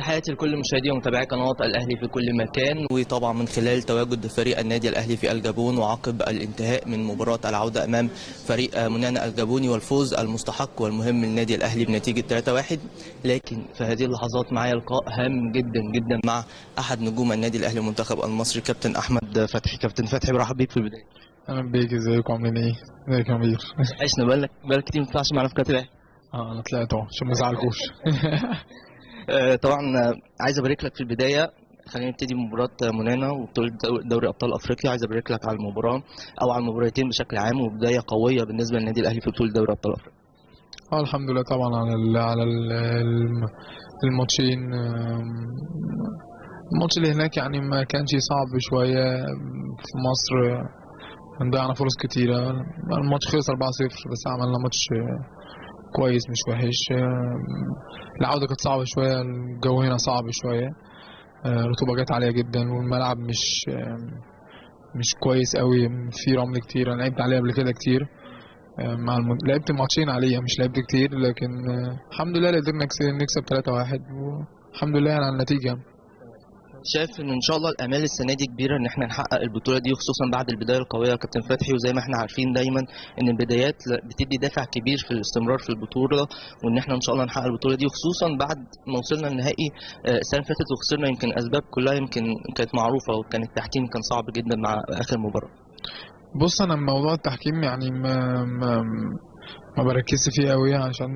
تحياتي لكل مشاهدي ومتابعي قناة الأهلي في كل مكان، وطبعا من خلال تواجد فريق النادي الأهلي في الجابون وعقب الانتهاء من مباراة العودة أمام فريق مونانا الجابوني والفوز المستحق والمهم للنادي الأهلي بنتيجة 3-1. لكن في هذه اللحظات معايا لقاء هام جدا جدا مع أحد نجوم النادي الأهلي والمنتخب المصري، كابتن أحمد فتحي. كابتن فتحي برحب بيك في البداية. أهلا بيك، ازيكم عاملين إيه؟ ازيك يا أمير؟ عشنا بقالك كتير ما بتطلعش معانا في كابتن الأهلي. أنا طلعت أهو عشان ما أزعلكوش. طبعا عايز ابارك لك في البدايه. خلينا نبتدي مباراه مونانا وبطوله دوري ابطال افريقيا، عايز ابارك لك على المباراه او على المباراتين بشكل عام، وبدايه قويه بالنسبه للنادي الاهلي في بطوله دوري ابطال افريقيا. الحمد لله طبعا على الماتشين. الماتش اللي هناك يعني ما كانش صعب شويه، في مصر ضيعنا فرص كتيره. الماتش خلص 4-0 بس عملنا ماتش كويس مش وحش. العودة كانت صعبة شوية، الجو هنا صعب شوية، الرطوبة جت عالية جدا، والملعب مش كويس قوي، في رمل كتير. أنا لعبت عليه قبل كده كتير، مع لعبت ماتشين عليه مش لعبت كتير، لكن الحمد لله قدرنا نكسب 3-1 والحمد لله على النتيجة. شايف ان شاء الله الامال السنه دي كبيره ان احنا نحقق البطوله دي، خصوصا بعد البدايه القويه يا كابتن فتحي، وزي ما احنا عارفين دايما ان البدايات بتدي دافع كبير في الاستمرار في البطوله، وان احنا ان شاء الله نحقق البطوله دي، خصوصا بعد ما وصلنا النهائي السنه اللي فاتت وخسرنا. يمكن اسباب كلها يمكن كانت معروفه، وكان التحكيم كان صعب جدا مع اخر مباراه. بص انا موضوع التحكيم يعني ما بركزش فيه قوي، عشان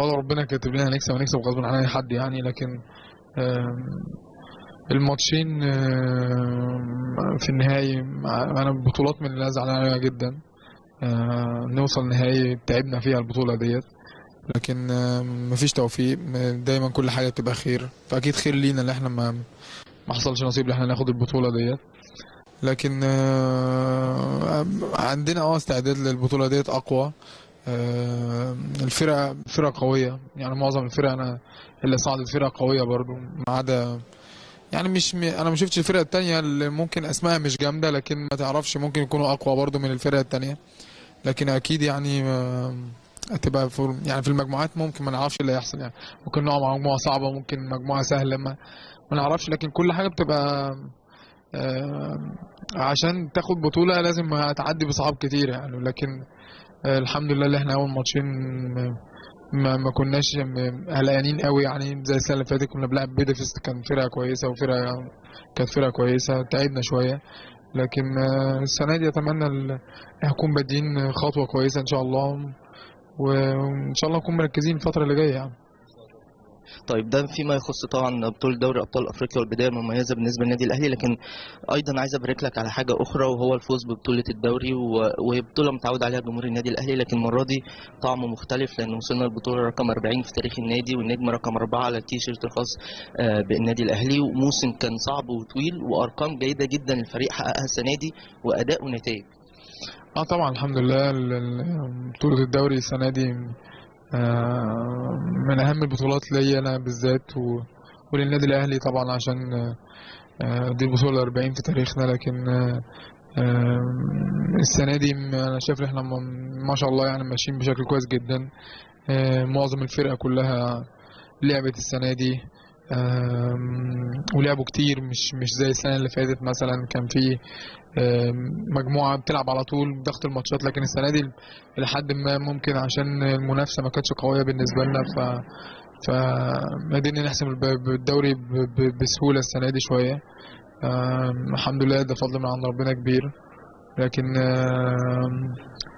هو ربنا كاتب لنا نكسب ونكسب غصب عن اي حد يعني. لكن الماتشين في النهائي، انا بطولات من اللي انا زعلان عليها جدا، نوصل نهائي تعبنا فيها البطوله ديت، لكن مفيش توفيق، دايما كل حاجه بتبقى خير، فاكيد خير لينا ان احنا ما حصلش نصيب ان احنا ناخد البطوله ديت. لكن عندنا استعداد للبطوله ديت اقوى. الفرقه فرقه قويه يعني، معظم الفرق انا اللي صعدت فرقه قويه برضو، ما عدا يعني مش انا ما شفتش الفرقه الثانيه اللي ممكن اسمائها مش جامده، لكن ما تعرفش ممكن يكونوا اقوى برضو من الفرقه الثانيه. لكن اكيد يعني هتبقى يعني في المجموعات ممكن ما نعرفش اللي هيحصل يعني، ممكن نقع مع مجموعه صعبه، ممكن مجموعه سهله، ما نعرفش. لكن كل حاجه بتبقى عشان تاخد بطوله لازم هتعدي بصعاب كتير يعني. لكن الحمد لله اللي احنا اول ماتشين ما كناش قلقانين قوي يعني، زي السنه اللي فاتت كنا بنلعب بيدافست، كان فرقه كويسه وفرقه كانت فرقه كويسه، تعبنا شويه. لكن السنه دي اتمنى نكون بادئين خطوه كويسه ان شاء الله، وان شاء الله نكون مركزين الفتره اللي جايه يعني. طيب ده فيما يخص طبعا بطوله دوري ابطال افريقيا والبدايه المميزه بالنسبه للنادي الاهلي، لكن ايضا عايز ابارك لك على حاجه اخرى، وهو الفوز ببطوله الدوري، وهي بطوله متعود عليها جمهور النادي الاهلي، لكن المره دي طعمه مختلف، لان وصلنا البطوله رقم 40 في تاريخ النادي، والنجم رقم 4 على التيشيرت الخاص بالنادي الاهلي. وموسم كان صعب وطويل، وارقام جيده جدا الفريق حققها السنه دي، واداء ونتائج. طبعا الحمد لله بطوله الدوري السنه دي من اهم البطولات ليا انا بالذات وللنادي الاهلي طبعا، عشان دي البطوله ال40 في تاريخنا. لكن السنه دي انا شايف ان احنا ما شاء الله يعني ماشيين بشكل كويس جدا. معظم الفرقه كلها لعبت السنه دي ولعبوا كتير، مش زي السنه اللي فاتت مثلا كان في مجموعه بتلعب على طول بضغط الماتشات. لكن السنه دي لحد ما ممكن عشان المنافسه ما كانتش قويه بالنسبه لنا، فقدرنا نحسم الدوري بسهوله السنه دي شويه. الحمد لله ده فضل من عند ربنا كبير. لكن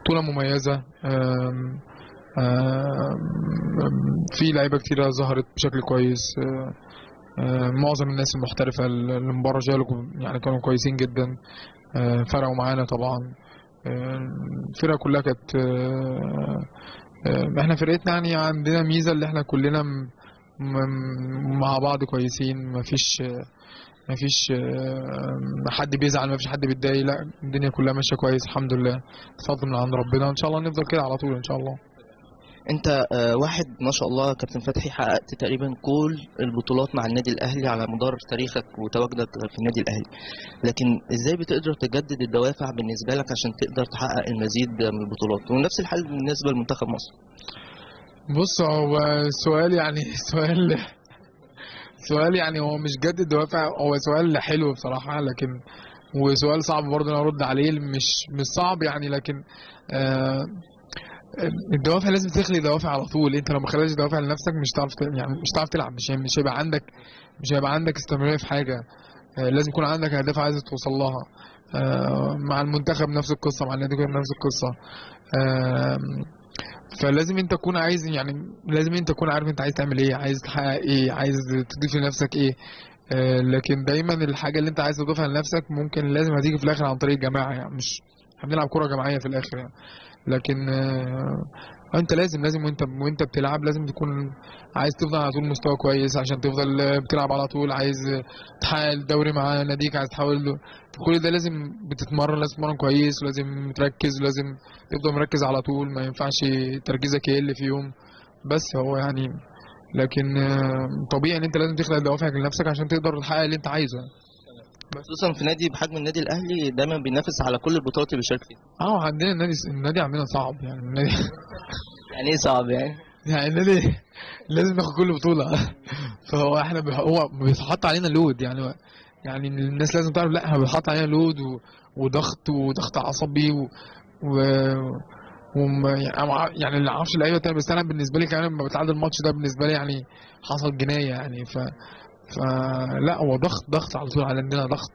بطوله مميزه، في لعيبه كتيره ظهرت بشكل كويس. معظم الناس المحترفه المباراه يعني كانوا كويسين جدا، فرقوا معانا طبعا. الفرقه كلها كانت احنا فرقتنا يعني عندنا ميزه اللي احنا كلنا مع بعض كويسين، مفيش حد بيزعل، مفيش حد بيتضايق، لا الدنيا كلها ماشيه كويس الحمد لله، بفضل من عند ربنا. ان شاء الله نفضل كده على طول ان شاء الله. انت واحد ما شاء الله كابتن فتحي حققت تقريبا كل البطولات مع النادي الاهلي على مدار تاريخك وتواجدك في النادي الاهلي، لكن ازاي بتقدر تجدد الدوافع بالنسبه لك عشان تقدر تحقق المزيد من البطولات؟ ونفس الحال بالنسبه لمنتخب مصر. بص هو السؤال يعني سؤال سؤال يعني هو مش جد دوافع، هو سؤال حلو بصراحة، لكن وسؤال صعب برضه أنا أرد عليه. مش صعب يعني، لكن الدوافع لازم تخلي دوافع على طول. انت لو ما خليتش دوافع لنفسك مش هتعرف تلعب، مش هيبقى عندك استمرارية في حاجة. لازم يكون عندك اهداف عايز توصل لها. مع المنتخب نفس القصة، مع النادي نفس القصة. فلازم انت تكون عايز، يعني لازم انت تكون عارف انت عايز تعمل ايه، عايز تحقق ايه، عايز تضيف لنفسك ايه. لكن دايما الحاجة اللي انت عايز تضيفها لنفسك ممكن لازم هتيجي في الاخر عن طريق الجماعة، يعني مش هنلعب كرة جماعية في الاخر يعني. لكن انت لازم وانت بتلعب لازم تكون عايز تفضل على طول مستوى كويس، عشان تفضل بتلعب على طول، عايز تحقق الدوري مع ناديك، عايز تحاول كل ده. لازم بتتمرن، لازم تتمرن كويس، ولازم تركز، ولازم تفضل مركز على طول، ما ينفعش تركيزك يقل في يوم بس هو يعني. لكن طبيعي ان انت لازم تخلق دوافعك لنفسك عشان تقدر تحقق اللي انت عايزه، خصوصا في نادي بحجم النادي الاهلي دايما بينافس على كل البطولات اللي بيشارك فيها. عندنا النادي عندنا صعب يعني. النادي يعني ايه صعب يعني؟ يعني النادي لازم ناخد كل بطوله. فهو هو بيتحط علينا لود يعني الناس لازم تعرف، لا احنا بيتحط علينا لود وضغط عصبي يعني اللي عارفش اللعيبه تاني. بس انا بالنسبه لي كمان لما بتعادل الماتش ده بالنسبه لي يعني حصل جنايه يعني. فلا هو ضغط على طول، عندنا ضغط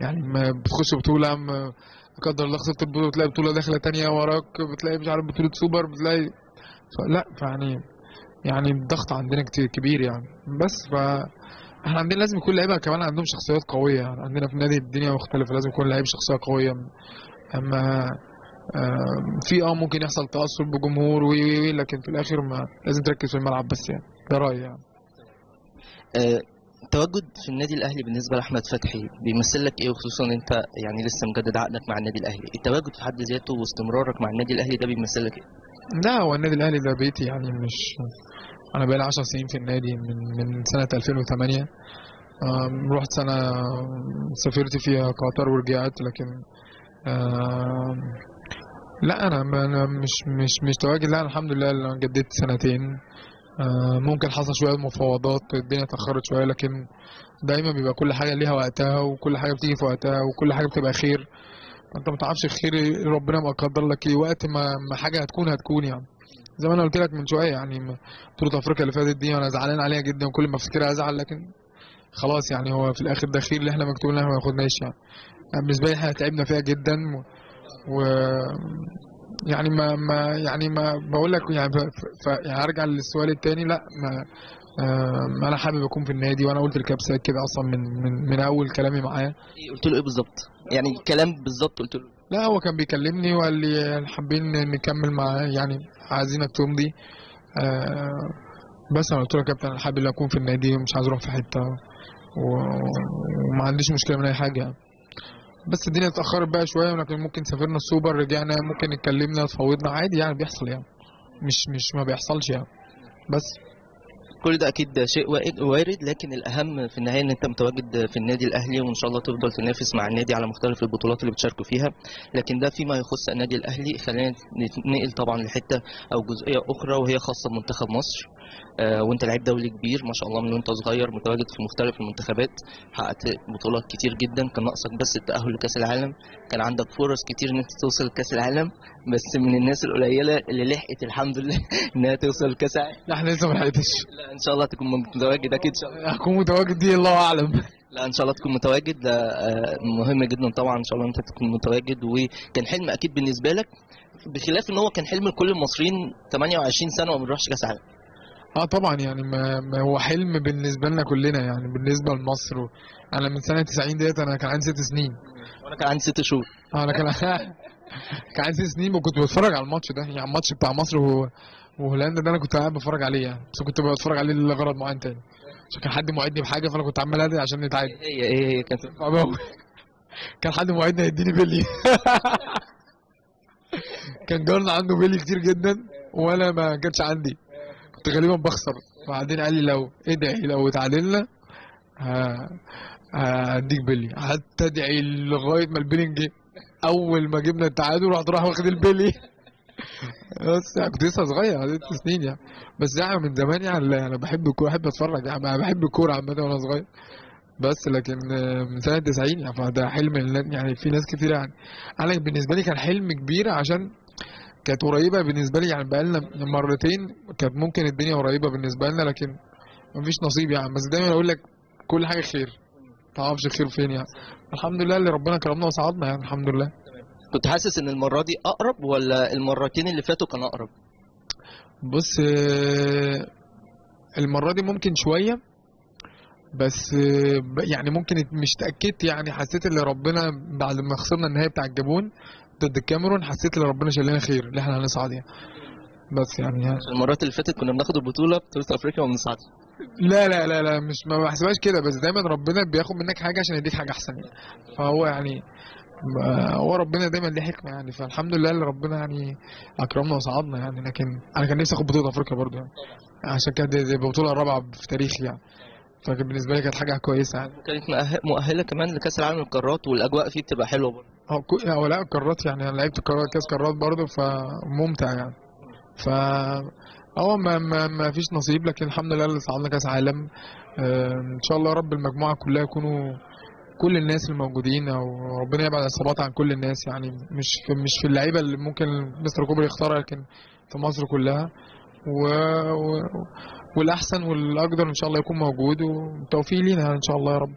يعني. ما بتخش بطوله ما قدر الله خسرت البطوله، بتلاقي بطوله داخله ثانيه وراك، بتلاقي مش عارف بطوله سوبر، بتلاقي لا يعني الضغط عندنا كتير كبير يعني. بس احنا عندنا لازم يكون لعيبه كمان عندهم شخصيات قويه يعني. عندنا في النادي الدنيا مختلفه، لازم يكون لعيب شخصيه قويه. اما في ممكن يحصل تاثر بجمهور وي لكن في الاخر ما لازم تركز في الملعب بس يعني. ده رايي يعني. تواجد في النادي الاهلي بالنسبه لاحمد فتحي بيمثل لك ايه، وخصوصا انت يعني لسه مجدد عقدك مع النادي الاهلي؟ التواجد في حد ذاته واستمرارك مع النادي الاهلي ده بيمثل لك ايه؟ لا هو النادي الاهلي ده بيتي يعني. مش انا بقالي 10 سنين في النادي من سنه 2008. رحت سنه سافرت فيها قطر ورجعت، لكن لا انا مش تواجد. لا الحمد لله انا جددت سنتين. ممكن حصل شويه مفاوضات، الدنيا اتاخرت شويه، لكن دايما بيبقى كل حاجه ليها وقتها، وكل حاجه بتيجي في وقتها، وكل حاجه بتبقى خير. انت ما تعرفش خير ربنا ما قدر لك ايه. وقت ما حاجه هتكون يعني. زي ما انا قلت لك من شويه يعني بطوله افريقيا اللي فاتت دي انا زعلان عليها جدا، وكل ما افتكرها ازعل، لكن خلاص يعني هو في الاخر ده خير اللي احنا مكتوب لنا، احنا ما ناخدناش يعني. بالنسبه لي احنا تعبنا فيها جدا يعني ما بقول لك يعني. هرجع للسؤال الثاني. لا ما انا حابب اكون في النادي، وانا قلت لكابسات كده اصلا من اول كلامي معاه. قلت له ايه بالظبط؟ يعني الكلام بالظبط قلت له؟ لا هو كان بيكلمني وقال لي حابين نكمل مع يعني عايزينك تمضي. بس انا قلت له يا كابتن انا حابب ان اكون في النادي، ومش عايز اروح في حته، وما عنديش مشكله من اي حاجه. بس الدنيا اتاخرت بقى شويه، ولكن ممكن سافرنا السوبر، رجعنا، ممكن اتكلمنا، تفاوضنا عادي يعني، بيحصل يعني. مش ما بيحصلش يعني. بس كل ده اكيد شيء وارد، لكن الاهم في النهايه ان انت متواجد في النادي الاهلي، وان شاء الله تفضل تنافس مع النادي على مختلف البطولات اللي بتشاركوا فيها. لكن ده فيما يخص النادي الاهلي. خلينا نتنقل طبعا لحته او جزئيه اخرى، وهي خاصه بمنتخب مصر. وانت لعيب دولي كبير ما شاء الله من وانت صغير، متواجد في مختلف المنتخبات، حققت بطولات كتير جدا. كان ناقصك بس التاهل لكاس العالم، كان عندك فرص كتير ان انت توصل لكاس العالم، بس من الناس القليله اللي لحقت الحمد لله انها توصل لكاس العالم. لا احنا لسه ما لحقتش. لا ان شاء الله تكون متواجد اكيد. ان شاء الله هكون متواجد دي الله اعلم. لا ان شاء الله تكون متواجد، ده مهم جدا طبعا. ان شاء الله انت تكون متواجد، وكان حلم اكيد بالنسبه لك، بخلاف ان هو كان حلم لكل المصريين 28 سنه وما بنروحش كاس عالم. طبعا يعني ما هو حلم بالنسبه لنا كلنا يعني، بالنسبه لمصر. انا من سنه 90 ديت انا كان عندي 6 سنين، وانا كان عندي 6 شهور. انا كان عندي 6 سنين، وكنت بتفرج على الماتش ده يعني. الماتش بتاع مصر وهولندا ده انا كنت قاعد بتفرج عليه يعني، بس كنت بتفرج عليه لغرض معين تاني، عشان كان حد موعدني بحاجه، فانا كنت عمال ادعي عشان نتعادل. ايه كان حد موعدني هيديني بيلي. كان جارنا عنده بيلي كتير جدا، وانا ما كانش عندي، كنت غالبا بخسر. بعدين قال لي لو ادعي لو اتعادلنا هديك بيلي. قعدت ادعي لغايه ما البيلي جه. اول ما جبنا التعادل رحت واخد البيلي. بس يعني كنت لسه صغير، على 6 سنين يعني، بس يعني من زمان يعني انا بحب الكوره، بحب اتفرج يعني، انا بحب الكوره عامه وانا صغير، بس لكن من سنه 90 يعني، فده حلم يعني في ناس كتير يعني. انا بالنسبه لي كان حلم كبير عشان كانت قريبه بالنسبه لي يعني، بقالنا مرتين كانت ممكن الدنيا قريبه بالنسبه لنا، لكن مفيش نصيب يعني. بس دايما اقول لك كل حاجه خير، ما تعرفش الخير فين يعني. الحمد لله اللي ربنا كرمنا وساعدنا يعني، الحمد لله. كنت حاسس ان المره دي اقرب ولا المرتين اللي فاتوا كان اقرب؟ بص المره دي ممكن شويه بس يعني، ممكن مش اتاكدت يعني، حسيت ان ربنا بعد ما خسرنا النهائي بتاع الجابون ضد الكاميرون، حسيت ان ربنا شال لنا خير اللي احنا هنصعد يعني. بس يعني المرات اللي فاتت كنا بناخد البطوله بتاعت افريقيا وما بنصعدش. لا لا لا لا مش، ما بحسبهاش كده، بس دايما ربنا بياخد منك حاجه عشان يديك حاجه احسن يعني. فهو يعني هو ربنا دايما ليه حكمه يعني، فالحمد لله اللي ربنا يعني اكرمنا وساعدنا يعني. لكن انا كان نفسي اخد بطوله افريقيا برضه يعني، عشان كانت دي البطوله الرابعه في تاريخي يعني، فكان بالنسبه لي كانت حاجه كويسه يعني. كانت مؤهله كمان لكاس العالم للقارات، والاجواء فيه بتبقى حلوه برضه. هو لا القارات يعني، انا لعبت كاس قارات برضه فممتع يعني. ف هو ما فيش نصيب، لكن الحمد لله اللي صعدنا كاس عالم. ان شاء الله رب المجموعه كلها يكونوا كل الناس الموجودين، وربنا يبعد الإصابات عن كل الناس يعني، مش في اللعيبه اللي ممكن مستر كوبر يختارها، لكن في مصر كلها. والاحسن والاقدر ان شاء الله يكون موجود، والتوفيق لينا ان شاء الله يا رب.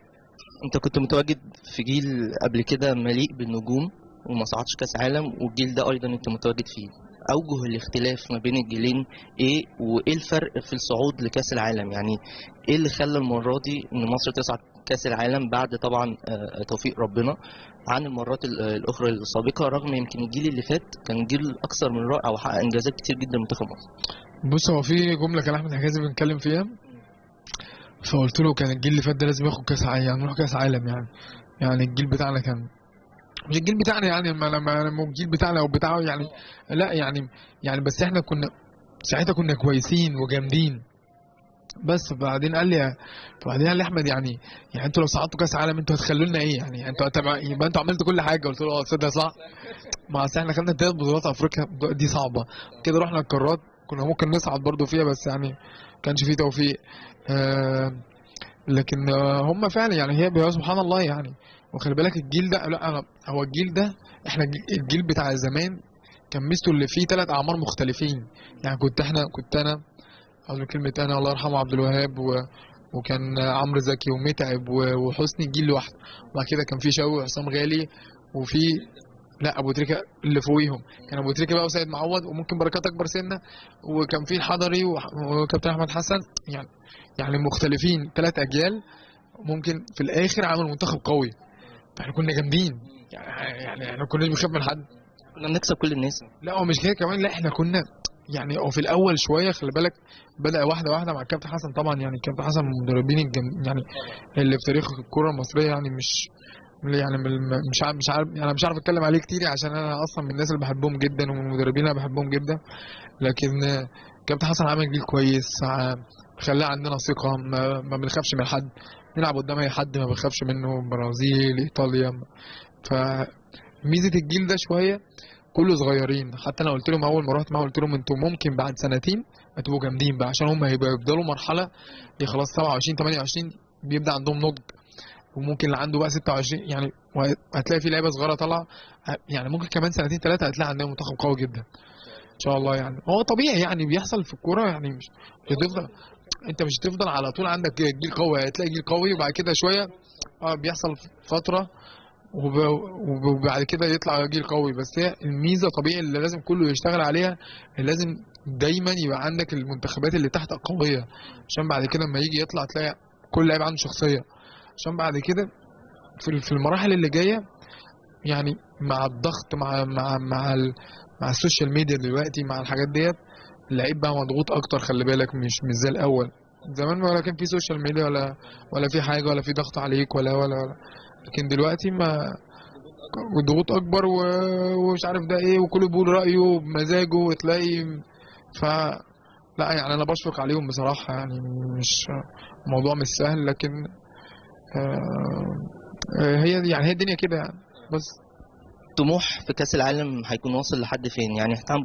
انت كنت متواجد في جيل قبل كده مليء بالنجوم وما صعدش كاس عالم، والجيل ده ايضا انت متواجد فيه. أوجه الاختلاف ما بين الجيلين إيه، وإيه الفرق في الصعود لكأس العالم؟ يعني إيه اللي خلى المرة دي إن مصر تصعد كأس العالم بعد طبعا توفيق ربنا عن المرات الأخرى السابقة، رغم يمكن الجيل اللي فات كان جيل أكثر من رائع وحقق إنجازات كتير جدا منتخب مصر؟ بص هو في جملة كان أحمد حجازي بنتكلم فيها، فقلت له كان الجيل اللي فات ده لازم ياخد كأس عالم يعني، نروح كأس عالم يعني الجيل بتاعنا كان مش الجيل بتاعنا يعني، لما الجيل بتاعنا او بتاعه يعني، لا يعني بس احنا كنا ساعتها كنا كويسين وجامدين. بس بعدين قال لي احمد يعني انتوا لو صعدتوا كاس عالم انتوا هتخلوا لنا ايه يعني، يبقى انتوا عملتوا كل حاجه. قلت له اه تصدق صح، ما احنا خدنا 3 بطولات افريقيا دي صعبه كده، رحنا القارات كنا ممكن نصعد برضو فيها، بس يعني ما كانش فيه توفيق. لكن هم فعلا يعني هي سبحان الله يعني. وخلي بالك الجيل ده، لا انا هو الجيل ده، احنا الجيل بتاع زمان كان ميزته اللي فيه 3 اعمار مختلفين يعني. كنت انا اقول كلمه، انا الله يرحمه عبد الوهاب وكان عمرو زكي ومتعب وحسني، الجيل لوحده. وبعد كده كان في شوقي وحسام غالي، وفي لا ابو تريكا اللي فوقيهم، كان ابو تريكا بقى وسيد معوض وممكن بركات اكبر سنه، وكان في الحضري وكابتن احمد حسن يعني مختلفين. 3 اجيال ممكن في الاخر عملوا منتخب قوي. احنا كنا جامدين يعني احنا ما كناش بنخاف من حد، كنا بنكسب كل الناس. لا هو مش كده كمان، لا احنا كنا يعني هو في الاول شويه خلي بالك، بدا واحده واحده مع الكابتن حسن طبعا يعني. الكابتن حسن من المدربين يعني اللي في تاريخ الكره المصريه يعني، مش عارف يعني، مش عارف اتكلم عليه كتير عشان انا اصلا من الناس اللي بحبهم جدا ومن المدربين اللي بحبهم جدا. لكن الكابتن حسن عمل جيل كويس، خلى عندنا ثقه، ما بنخافش من حد، نلعب قدام اي حد ما بنخافش منه، برازيل ايطاليا. فميزه الجيل ده شويه كله صغيرين، حتى انا قلت لهم اول ما رحت معاهم قلت لهم انتوا ممكن بعد 2 سنين هتبقوا جامدين بقى، عشان هم هيفضلوا مرحله دي خلاص 27 28 بيبدا عندهم نضج، وممكن اللي عنده بقى 26 يعني، وهتلاقي في لعيبه صغيره طالعه يعني، ممكن كمان 2 3 سنين هتلاقي عندنا منتخب قوي جدا ان شاء الله يعني. هو طبيعي يعني بيحصل في الكوره يعني، مش بتفضل انت مش هتفضل على طول عندك جيل قوي، هتلاقي جيل قوي وبعد كده شويه بيحصل فتره وبعد كده يطلع جيل قوي. بس هي الميزه طبيعي اللي لازم كله يشتغل عليها، اللي لازم دايما يبقى عندك المنتخبات اللي تحت قويه، عشان بعد كده لما يجي يطلع تلاقي كل لاعب عنده شخصيه، عشان بعد كده في المراحل اللي جايه يعني، مع الضغط مع السوشيال ميديا دلوقتي، مع الحاجات ديت اللعيب بقى مضغوط اكتر. خلي بالك مش زي الاول زمان، ولا كان في سوشيال ميديا ولا في حاجه، ولا في ضغط عليك ولا لكن دلوقتي ما الضغوط اكبر ومش عارف ده ايه، وكله بيقول رايه ومزاجه وتلاقي لا يعني انا بشفق عليهم بصراحه يعني، مش موضوع مش سهل، لكن هي يعني هي الدنيا كده يعني. بس الطموح في كاس العالم هيكون واصل لحد فين؟ يعني احنا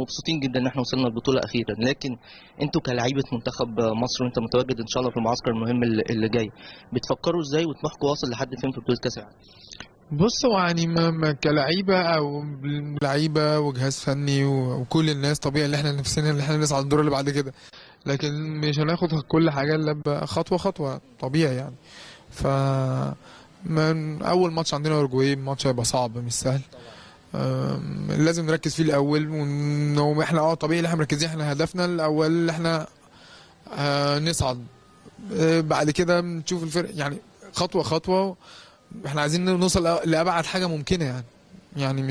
مبسوطين جدا ان احنا وصلنا البطوله اخيرا، لكن انتوا كلاعيبه منتخب مصر وانت متواجد ان شاء الله في المعسكر المهم اللي جاي، بتفكروا ازاي وطموحكم واصل لحد فين في بطوله كاس العالم؟ بصوا يعني كلاعيبه او لعيبه وجهاز فني وكل الناس طبيعي اللي احنا نفسنا اللي احنا نسعى الدور اللي بعد كده، لكن مش هناخد كل حاجه الا خطوه خطوه طبيعي يعني. ف من اول ماتش عندنا اوروجواي، ماتش هيبقى صعب مش سهل، لازم نركز فيه الاول، وان احنا طبيعي احنا مركزين، احنا هدفنا الاول اللي احنا نصعد، بعد كده نشوف الفرق يعني خطوه خطوه، احنا عايزين نوصل لابعد حاجه ممكنه يعني، يعني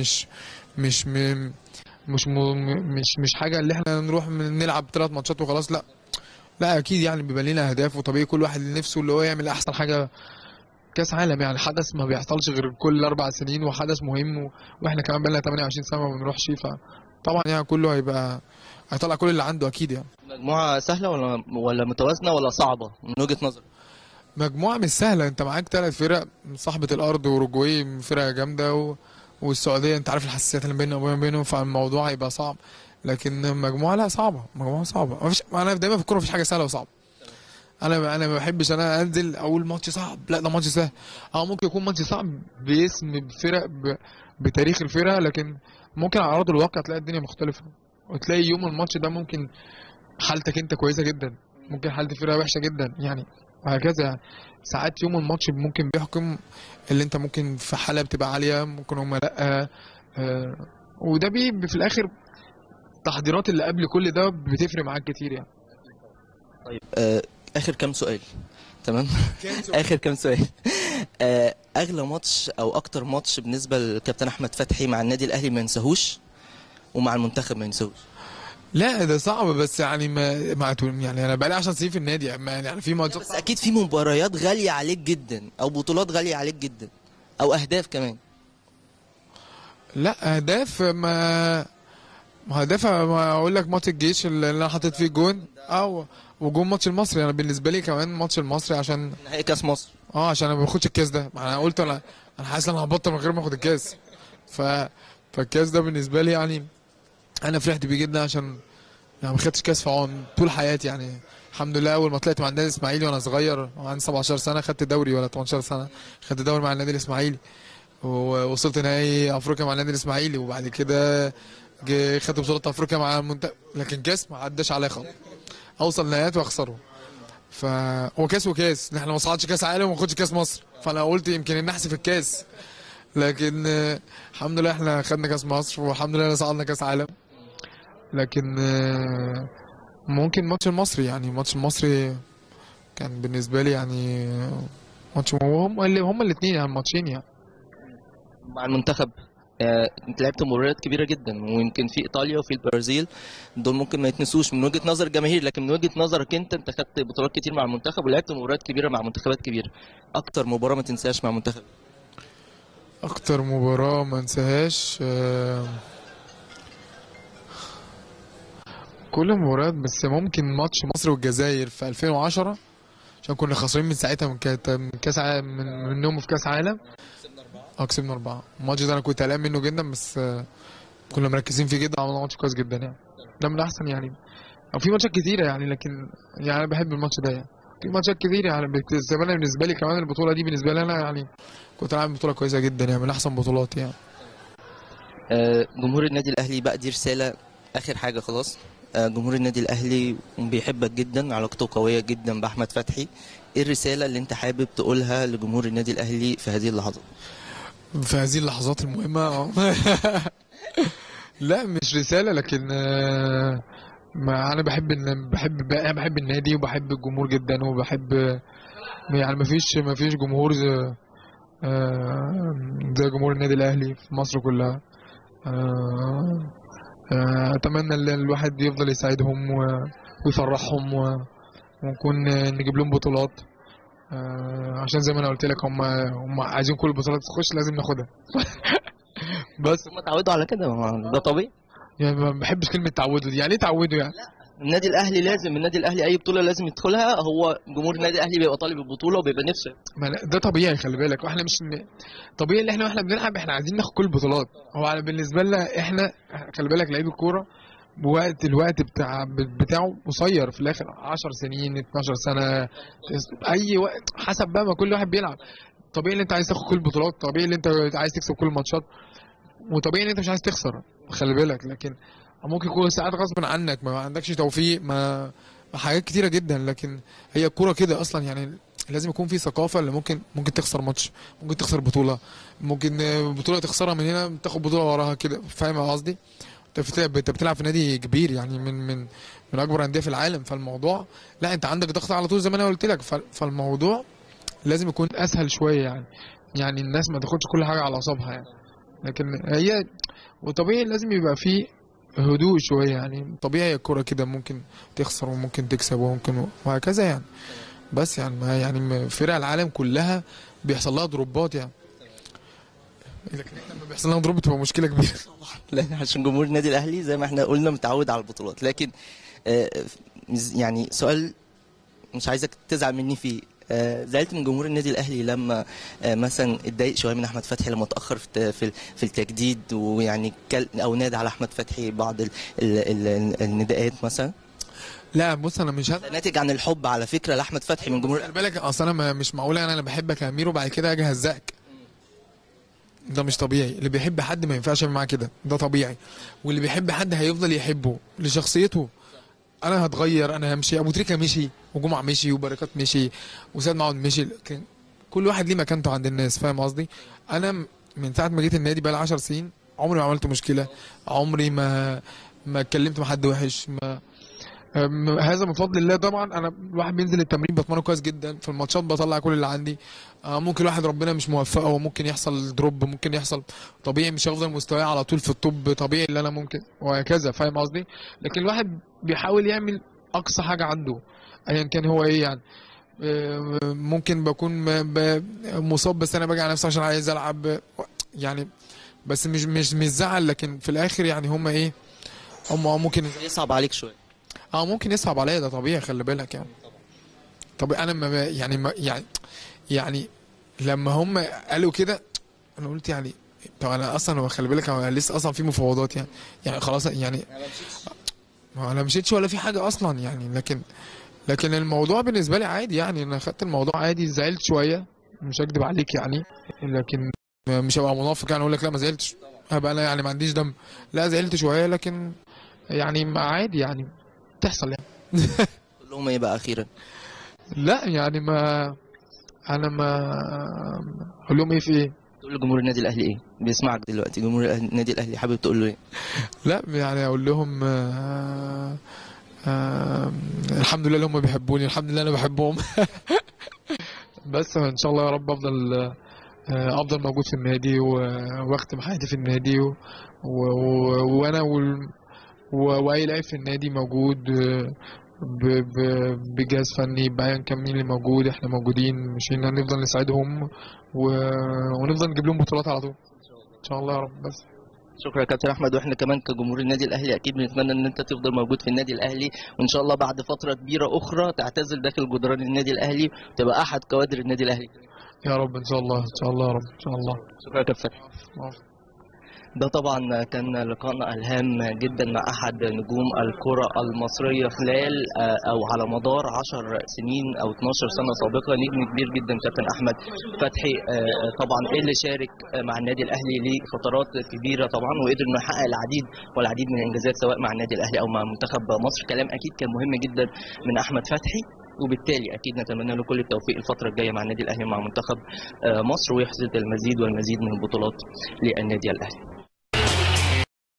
مش حاجه اللي احنا نروح نلعب 3 ماتشات وخلاص، لا لا اكيد يعني بيبقى لنا اهداف، وطبيعي كل واحد لنفسه اللي هو يعمل احسن حاجه كاس عالم يعني، حدث ما بيحصلش غير كل 4 سنين وحدث مهم، واحنا كمان بقالنا 28 سنه ما بنروحش، فطبعا يعني كله هيبقى هيطلع كل اللي عنده اكيد يعني. مجموعه سهله ولا متوازنه ولا صعبه من وجهه نظرك؟ مجموعه مش سهله، انت معاك 3 فرق صاحبه الارض، واوروجواي فرقه جامده والسعوديه انت عارف الحساسيات اللي بيننا وما بينهم، فالموضوع هيبقى صعب، لكن مجموعه لا صعبه، مجموعه صعبه، مفيش، انا دايما في الكوره مفيش حاجه سهله وصعبه. انا ما بحبش انا انزل اقول ماتش صعب، لا ده ماتش سهل، ممكن يكون ماتش صعب باسم الفرق بتاريخ الفرقه، لكن ممكن على ارض الواقع تلاقي الدنيا مختلفه، وتلاقي يوم الماتش ده ممكن حالتك انت كويسه جدا، ممكن حاله الفرقه وحشه جدا يعني، وهكذا ساعات يوم الماتش ممكن بيحكم اللي انت ممكن في حاله بتبقى عاليه، ممكن هم لا، وده في الاخر التحضيرات اللي قبل كل ده بتفرق معاك كتير يعني. طيب اخر كام سؤال، تمام؟ اخر كام سؤال. اغلى ماتش او اكتر ماتش بالنسبه للكابتن احمد فتحي مع النادي الاهلي ما ينساهوش ومع المنتخب ما ينساهوش؟ لا ده صعب، بس يعني ما يعني انا بقالي 10 سنين في النادي يعني في ماتشات، بس اكيد في مباريات غاليه عليك جدا او بطولات غاليه عليك جدا او اهداف كمان. لا اهداف ما هدف، ما اقول لك ماتش الجيش اللي انا حاطط فيه جون، وجون ماتش المصري، انا يعني بالنسبه لي كمان ماتش المصري عشان نهائي كاس مصر، عشان انا ما باخدش الكاس ده، ما انا قلت انا حاسس ان انا هبطل من غير ما اخد الكاس، فالكاس ده بالنسبه لي يعني انا فرحت بيه جدا، عشان يعني ما خدتش كاس طول حياتي يعني، الحمد لله اول ما طلعت مع النادي الاسماعيلي وانا صغير عندي 17 سنه خدت دوري، ولا 18 سنه خدت دوري مع النادي الاسماعيلي، ووصلت نهائي افريقيا مع النادي الاسماعيلي، وبعد كده خدت بطولة افريقيا مع المنتخب، لكن كاس ما عداش عليا خالص، اوصل نهائيات واخسره، هو كاس وكاس، احنا ما صعدش كاس عالم وما ناخدش كاس مصر، فانا قلت يمكن نحسب الكاس، لكن الحمد لله احنا خدنا كاس مصر، والحمد لله صعدنا كاس عالم، لكن ممكن ماتش المصري يعني، ماتش المصري كان بالنسبه لي يعني ماتش، هم الاثنين يعني ماتشين يعني. مع المنتخب انت لعبت مباريات كبيره جدا، ويمكن في ايطاليا وفي البرازيل، دول ممكن ما يتنسوش من وجهه نظر الجماهير، لكن من وجهه نظرك انت خدت بطولات كتير مع المنتخب ولعبت مباريات كبيره مع منتخبات كبيره، اكتر مباراه ما تنساهاش مع منتخب؟ اكتر مباراه ما انساهاش كل المباريات، بس ممكن ماتش مصر والجزائر في 2010، عشان كنا خسرانين من ساعتها من كاس عالم، منهم في كاس عالم كسبنا 4، الماتش ده انا كنت قلقان منه جدا، بس كنا مركزين فيه جدا، عملنا ماتش كويس جدا يعني، ده من احسن يعني، او في ماتشات كتيره يعني، لكن يعني انا بحب الماتش ده يعني، في ماتشات كتيره يعني، بالنسبه لي كمان البطوله دي بالنسبه لي انا يعني كنت عامل بطوله كويسه جدا يعني، من احسن بطولاتي يعني. جمهور النادي الاهلي بقى، دي رساله اخر حاجه خلاص، جمهور النادي الاهلي بيحبك جدا، علاقته قويه جدا باحمد فتحي، ايه الرساله اللي انت حابب تقولها لجمهور النادي الاهلي في هذه اللحظه؟ في هذه اللحظات المهمة لا مش رسالة، لكن ما أنا بحب النادي وبحب الجمهور جدا، وبحب يعني مفيش جمهور زي جمهور النادي الأهلي في مصر كلها، أتمنى إن الواحد يفضل يساعدهم ويفرحهم ونكون نجيب لهم بطولات، عشان زي ما انا قلت لك هم عايزين كل البطولات تخش، لازم ناخدها بس هم اتعودوا على كده، ده طبيعي يعني، ما بحبش كلمه تعودوا دي، يعني ايه تعودوا يعني؟ النادي الاهلي لازم، النادي الاهلي اي بطوله لازم يدخلها، هو جمهور النادي الاهلي بيبقى طالب البطوله وبيبقى نفسه. ده طبيعي، خلي بالك. واحنا مش طبيعي اللي احنا واحنا بنلعب احنا عايزين ناخد كل البطولات. هو بالنسبه لنا احنا، خلي بالك، لعيب الكوره وقت الوقت بتاعه قصير، في الاخر 10 سنين 12 سنه، اي وقت حسب بقى ما كل واحد بيلعب. طبيعي ان انت عايز تاخد كل البطولات، طبيعي ان انت عايز تكسب كل الماتشات، وطبيعي ان انت مش عايز تخسر، خلي بالك. لكن ممكن يكون ساعات غصب عنك، ما عندكش توفيق، ما حاجات كتيره جدا. لكن هي الكوره كده اصلا، يعني لازم يكون في ثقافه اللي ممكن تخسر ماتش، ممكن تخسر بطوله، ممكن بطوله تخسرها من هنا تاخد بطوله وراها كده، فاهم قصدي؟ انت بتلعب في نادي كبير، يعني من اكبر الانديه في العالم، فالموضوع لا، انت عندك ضغط على طول زي ما انا قلت لك، فالموضوع لازم يكون اسهل شويه، يعني الناس ما تاخدش كل حاجه على اعصابها يعني. لكن هي وطبيعي لازم يبقى في هدوء شويه، يعني طبيعي الكوره كده، ممكن تخسر وممكن تكسب وممكن وهكذا يعني. بس يعني فرق العالم كلها بيحصل لها ضربات يعني، لكن احنا لما بيحصل لنا ضربه تبقى مشكله كبيره طبعا، عشان جمهور النادي الاهلي زي ما احنا قلنا متعود على البطولات. لكن يعني سؤال مش عايزك تزعل مني فيه، زعلت من جمهور النادي الاهلي لما مثلا اتضايق شويه من احمد فتحي لما اتاخر في التجديد، ويعني او نادى على احمد فتحي بعض النداءات مثلا؟ لا بص، انا مش ناتج عن الحب على فكره لاحمد فتحي من جمهور. خلي بالك، اصل انا مش معقول انا بحبك يا امير وبعد كده اجي اهزقك، ده مش طبيعي. اللي بيحب حد ما ينفعش معاه كده، ده طبيعي. واللي بيحب حد هيفضل يحبه لشخصيته. انا هتغير، انا همشي. ابو تريكا مشي، وجمعه مشي، وبركات مشي، وسيد معاود مشي، لكن كل واحد ليه مكانته عند الناس، فاهم قصدي؟ انا من ساعه ما جيت النادي بقى لي 10 سنين عمري ما عملت مشكله، عمري ما اتكلمت مع حد وحش، هذا من فضل الله طبعا. انا الواحد بينزل التمرين بتمرن كويس جدا، في الماتشات بطلع كل اللي عندي. ممكن الواحد ربنا مش موفقه وممكن يحصل دروب، ممكن يحصل، طبيعي مش هفضل مستواي على طول في الطب، طبيعي اللي انا ممكن وهكذا، فاهم قصدي؟ لكن الواحد بيحاول يعمل اقصى حاجه عنده ايا كان هو ايه يعني. ممكن بكون مصاب بس انا باجي على نفسي عشان عايز العب يعني، بس مش زعل. لكن في الاخر يعني هم ممكن يصعب عليك شويه، ممكن يصعب عليا، ده طبيعي، خلي بالك يعني. طب انا ما يعني ما يعني يعني لما هم قالوا كده انا قلت يعني، طب انا اصلا هو خلي بالك انا لسه اصلا في مفاوضات يعني خلاص يعني انا مشيتش ولا في حاجه اصلا يعني. لكن الموضوع بالنسبه لي عادي يعني، انا خدت الموضوع عادي. زعلت شويه مش هكدب عليك يعني، لكن مش هبقى منافق يعني اقول لك لا ما زعلتش، هبقى انا يعني ما عنديش دم. لا زعلت شويه لكن يعني عادي يعني، تحصل يعني. كلهم ايه بقى اخيرا؟ لا يعني ما انا ما اقول لهم ايه في ايه؟ تقول لجمهور النادي الاهلي ايه؟ بيسمعك دلوقتي جمهور النادي الاهلي، حابب تقول له ايه؟ لا يعني اقول لهم الحمد لله اللي هم بيحبوني، الحمد لله انا بحبهم بس ان شاء الله يا رب افضل موجود في النادي واختم حياتي في النادي وانا واي لعيب في النادي موجود بجهاز فني بايا كان مين اللي موجود، احنا موجودين مشان نفضل نساعدهم ونفضل نجيب لهم بطولات على طول ان شاء الله يا رب. بس شكرا يا كابتن احمد، واحنا كمان كجمهور النادي الاهلي اكيد بنتمنى ان انت تفضل موجود في النادي الاهلي، وان شاء الله بعد فتره كبيره اخرى تعتزل داخل جدران النادي الاهلي وتبقى احد كوادر النادي الاهلي يا رب ان شاء الله. ان شاء الله يا رب ان شاء الله. شكرا يا كابتن. ده طبعا كان لقاءنا الهام جدا مع احد نجوم الكره المصريه خلال او على مدار 10 سنين او 12 سنه سابقه، نجم كبير جدا كابتن احمد فتحي، طبعا اللي شارك مع النادي الاهلي لفترات كبيره طبعا، وقدر انه يحقق والعديد من الانجازات سواء مع النادي الاهلي او مع منتخب مصر. كلام اكيد كان مهم جدا من احمد فتحي، وبالتالي اكيد نتمنى له كل التوفيق الفتره الجايه مع النادي الاهلي ومع منتخب مصر، ويحصد المزيد والمزيد من البطولات للنادي الاهلي.